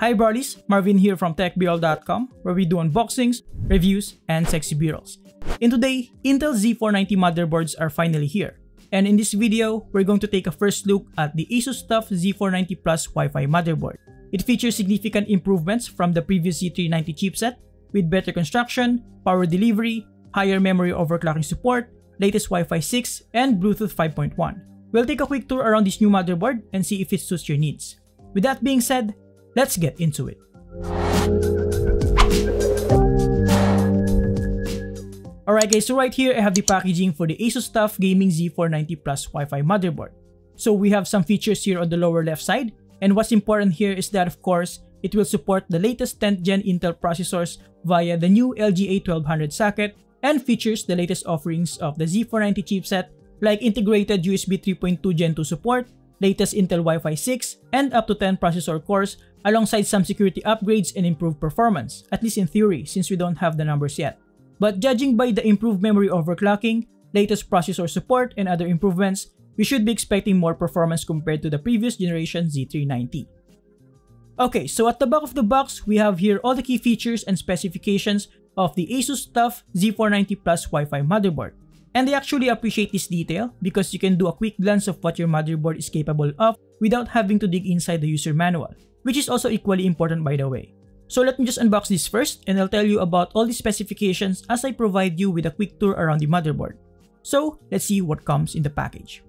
Hi Burlies, Marvin here from techbroll.com, where we do unboxings, reviews, and sexy b-rolls. And today, Intel Z490 motherboards are finally here. And in this video, we're going to take a first look at the ASUS TUF Z490 Plus Wi-Fi motherboard. It features significant improvements from the previous Z390 chipset, with better construction, power delivery, higher memory overclocking support, latest Wi-Fi 6, and Bluetooth 5.1. We'll take a quick tour around this new motherboard and see if it suits your needs. With that being said, let's get into it. Alright guys, so right here I have the packaging for the ASUS TUF Gaming Z490 Plus Wi-Fi motherboard. So we have some features here on the lower left side, and what's important here is that of course, it will support the latest 10th gen Intel processors via the new LGA 1200 socket and features the latest offerings of the Z490 chipset like integrated USB 3.2 Gen 2 support, latest Intel Wi-Fi 6, and up to 10 processor cores alongside some security upgrades and improved performance, at least in theory since we don't have the numbers yet. But judging by the improved memory overclocking, latest processor support, and other improvements, we should be expecting more performance compared to the previous generation Z390. Okay, so at the back of the box, we have here all the key features and specifications of the ASUS TUF Z490 Plus Wi-Fi motherboard. And I actually appreciate this detail because you can do a quick glance of what your motherboard is capable of without having to dig inside the user manual, which is also equally important by the way. So let me just unbox this first and I'll tell you about all the specifications as I provide you with a quick tour around the motherboard. So let's see what comes in the package.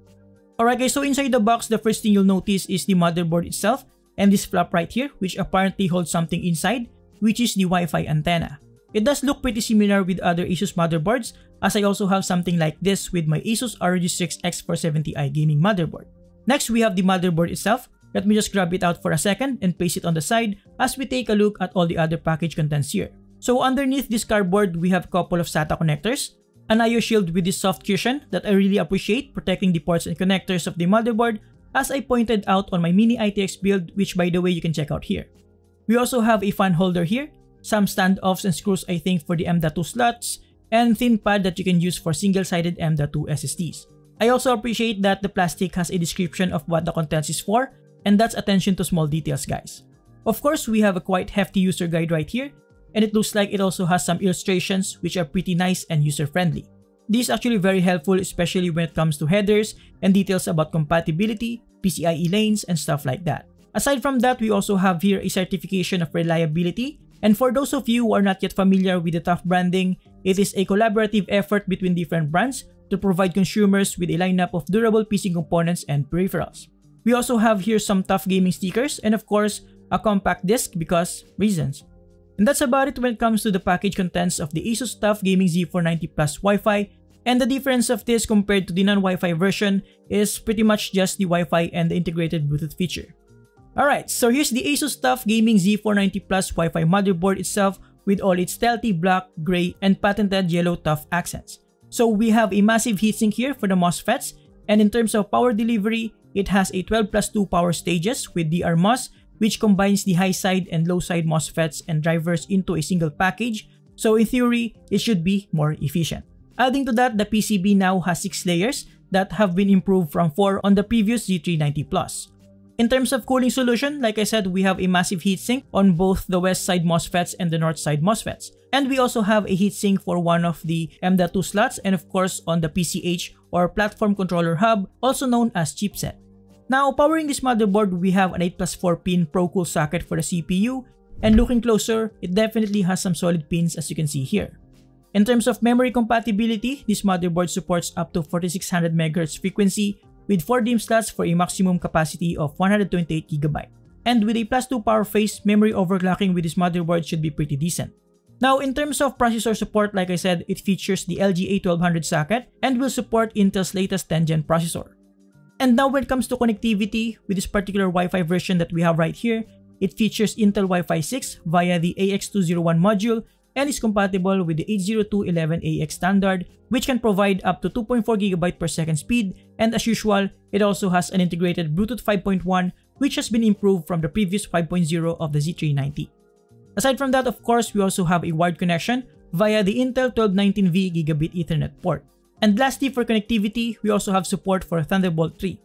Alright guys, so inside the box, the first thing you'll notice is the motherboard itself and this flap right here, which apparently holds something inside, which is the Wi-Fi antenna. It does look pretty similar with other ASUS motherboards, as I also have something like this with my ASUS ROG X470i gaming motherboard. Next, we have the motherboard itself. Let me just grab it out for a second and place it on the side as we take a look at all the other package contents here. So underneath this cardboard, we have a couple of SATA connectors, an I/O shield with this soft cushion that I really appreciate protecting the ports and connectors of the motherboard, as I pointed out on my mini ATX build, which by the way you can check out here. We also have a fan holder here, some standoffs and screws I think for the M.2 slots, and thin pad that you can use for single-sided M.2 SSDs. I also appreciate that the plastic has a description of what the contents is for, and that's attention to small details guys. Of course, we have a quite hefty user guide right here, and it looks like it also has some illustrations which are pretty nice and user-friendly. These are actually very helpful especially when it comes to headers and details about compatibility, PCIe lanes, and stuff like that. Aside from that, we also have here a certification of reliability. And for those of you who are not yet familiar with the TUF branding, it is a collaborative effort between different brands to provide consumers with a lineup of durable PC components and peripherals. We also have here some TUF gaming stickers and of course, a compact disc because reasons. And that's about it when it comes to the package contents of the ASUS TUF Gaming Z490 Plus Wi-Fi, and the difference of this compared to the non-Wi-Fi version is pretty much just the Wi-Fi and the integrated Bluetooth feature. Alright, so here's the ASUS TUF Gaming Z490 Plus Wi-Fi motherboard itself with all its stealthy black, gray, and patented yellow TUF accents. So we have a massive heatsink here for the MOSFETs, and in terms of power delivery, it has a 12+2 power stages with DR MOS, which combines the high side and low side MOSFETs and drivers into a single package, so in theory, it should be more efficient. Adding to that, the PCB now has 6 layers that have been improved from 4 on the previous Z390 Plus. In terms of cooling solution, like I said, we have a massive heatsink on both the west side MOSFETs and the north side MOSFETs. And we also have a heatsink for one of the M.2 slots and of course on the PCH or platform controller hub, also known as chipset. Now powering this motherboard, we have an 8+4 pin ProCool socket for the CPU, and looking closer, it definitely has some solid pins as you can see here. In terms of memory compatibility, this motherboard supports up to 4600 MHz frequency, with 4 DIMM slots for a maximum capacity of 128GB. And with a +2 power phase, memory overclocking with this motherboard should be pretty decent. Now in terms of processor support, like I said, it features the LGA 1200 socket and will support Intel's latest 10th gen processor. And now when it comes to connectivity, with this particular Wi-Fi version that we have right here, it features Intel Wi-Fi 6 via the AX201 module and is compatible with the 802.11ax standard, which can provide up to 2.4GB per second speed, and as usual, it also has an integrated Bluetooth 5.1 which has been improved from the previous 5.0 of the Z390. Aside from that, of course, we also have a wired connection via the Intel 1219V Gigabit Ethernet port. And lastly, for connectivity, we also have support for Thunderbolt 3.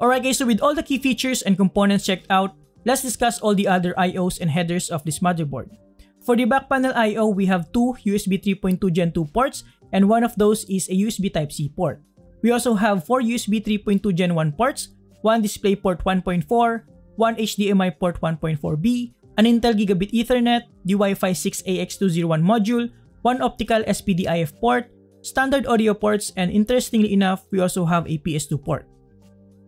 Alright guys, so with all the key features and components checked out, Let's discuss all the other IOs and headers of this motherboard. For the back panel IO, we have two USB 3.2 Gen 2 ports, and one of those is a USB Type-C port. We also have four USB 3.2 Gen 1 ports, one DisplayPort 1.4, one HDMI port 1.4b, an Intel Gigabit Ethernet, the Wi-Fi 6 AX201 module, one optical SPDIF port, standard audio ports, and interestingly enough, we also have a PS2 port.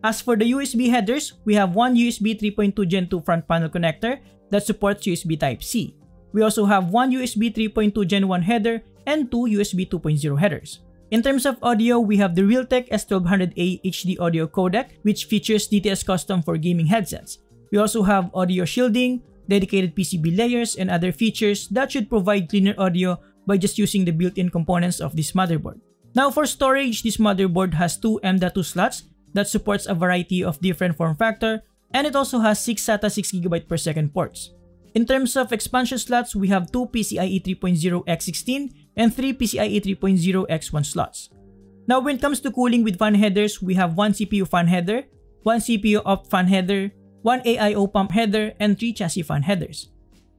As for the USB headers, we have one USB 3.2 Gen 2 front panel connector that supports USB Type-C. We also have one USB 3.2 Gen 1 header and two USB 2.0 headers. In terms of audio, we have the Realtek S1200A HD audio codec, which features DTS custom for gaming headsets. We also have audio shielding, dedicated PCB layers, and other features that should provide cleaner audio by just using the built-in components of this motherboard. Now for storage, this motherboard has two M.2 slots that supports a variety of different form factor, and it also has 6 SATA 6GB per second ports. In terms of expansion slots, we have two PCIe 3.0x16 and three PCIe 3.0x1 slots. Now when it comes to cooling with fan headers, we have one CPU fan header, one CPU opt fan header, one AIO pump header, and three chassis fan headers.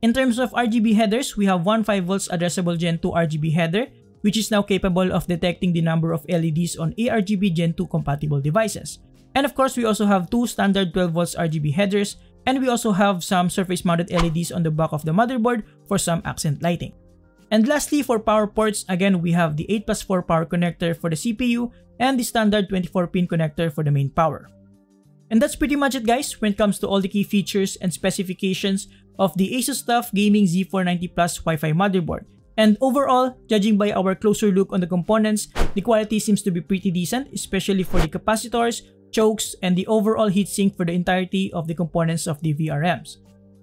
In terms of RGB headers, we have one 5V addressable Gen 2 RGB header, which is now capable of detecting the number of LEDs on ARGB Gen 2 compatible devices. And of course, we also have two standard 12V RGB headers, and we also have some surface-mounted LEDs on the back of the motherboard for some accent lighting. And lastly, for power ports, again, we have the 8+4 power connector for the CPU and the standard 24-pin connector for the main power. And that's pretty much it, guys, when it comes to all the key features and specifications of the ASUS TUF Gaming Z490 Plus Wi-Fi motherboard. And overall, judging by our closer look on the components, the quality seems to be pretty decent, especially for the capacitors, chokes, and the overall heatsink for the entirety of the components of the VRMs.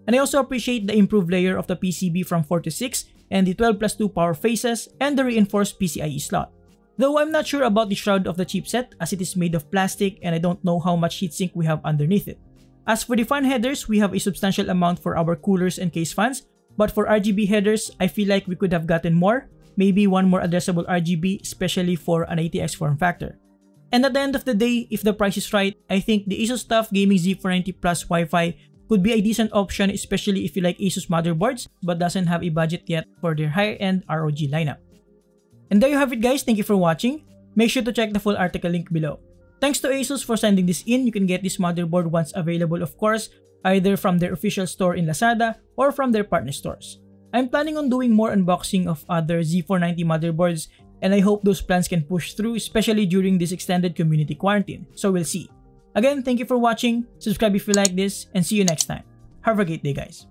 And I also appreciate the improved layer of the PCB from 4 to 6 and the 12+2 power phases and the reinforced PCIe slot. Though I'm not sure about the shroud of the chipset as it is made of plastic and I don't know how much heatsink we have underneath it. As for the fan headers, we have a substantial amount for our coolers and case fans, but for RGB headers, I feel like we could have gotten more, maybe one more addressable RGB, especially for an ATX form factor. And at the end of the day, if the price is right, I think the ASUS TUF Gaming Z490 Plus Wi-Fi could be a decent option, especially if you like ASUS motherboards but doesn't have a budget yet for their higher-end ROG lineup. And there you have it, guys. Thank you for watching. Make sure to check the full article link below. Thanks to ASUS for sending this in. You can get this motherboard once available, of course, either from their official store in Lazada or from their partner stores. I'm planning on doing more unboxing of other Z490 motherboards, and I hope those plans can push through, especially during this extended community quarantine. So we'll see. Again, thank you for watching, subscribe if you like this, and see you next time. Have a great day, guys.